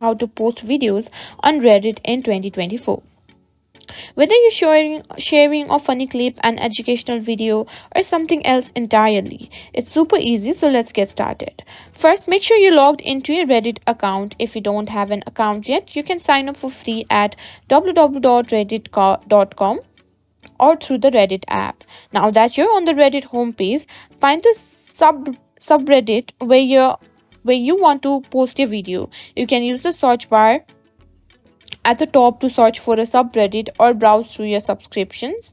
how to post videos on Reddit in 2024. Whether you're sharing a funny clip, an educational video, or something else entirely, it's super easy, so let's get started. First, make sure you're logged into your Reddit account. If you don't have an account yet, you can sign up for free at www.reddit.com or through the Reddit app. Now that you're on the Reddit homepage, find the subreddit where you want to post your video. You can use the search bar at the top to search for a subreddit or browse through your subscriptions.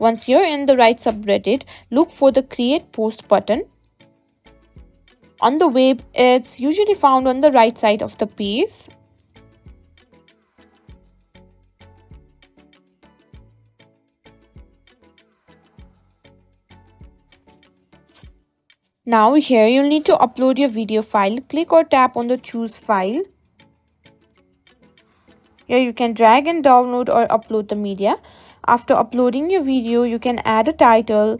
Once you're in the right subreddit, look for the Create Post button. On the web, it's usually found on the right side of the page. Now here you'll need to upload your video file. Click or tap on the Choose File. Here you can drag and download or upload the media. After uploading your video, you can add a title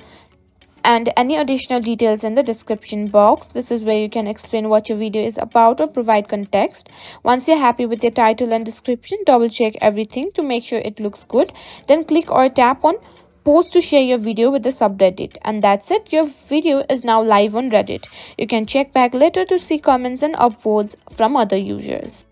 and any additional details in the description box. This is where you can explain what your video is about or provide context. Once you're happy with your title and description, double check everything to make sure it looks good. Then click or tap on Post to share your video with the subreddit. And that's it, your video is now live on Reddit. You can check back later to see comments and upvotes from other users.